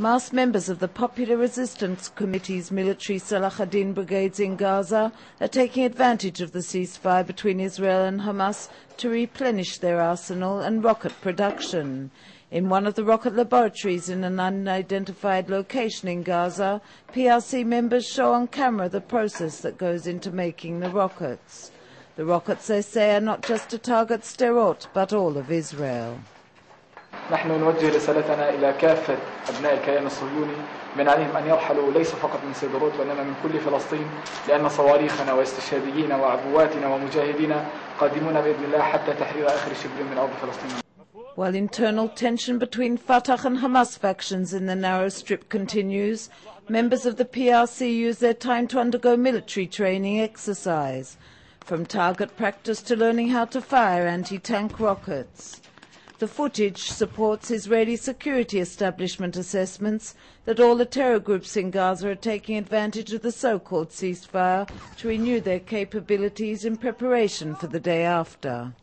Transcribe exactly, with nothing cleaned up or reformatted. Masked members of the Popular Resistance Committee's military Salah al-Din Brigades in Gaza are taking advantage of the ceasefire between Israel and Hamas to replenish their arsenal and rocket production. In one of the rocket laboratories in an unidentified location in Gaza, P R C members show on camera the process that goes into making the rockets. The rockets, they say, are not just to target Sderot, but all of Israel. نحن نوجه رسالتنا إلى كافة أبناء الكيان الصهيوني من عليهم أن يرحلوا ليس فقط من سدروت وإنما من كل فلسطين لأن صواريخنا واستشهاديين وعبواتنا ومجاهدينا قادمون بإذن الله حتى تحرير آخر شبر من أرض فلسطين. While internal tension between Fatah and Hamas factions in the narrow strip continues, members of the P R C use their time to undergo military training exercise, from target practice to learning how to fire anti-tank rockets. The footage supports Israeli security establishment assessments that all the terror groups in Gaza are taking advantage of the so-called ceasefire to renew their capabilities in preparation for the day after.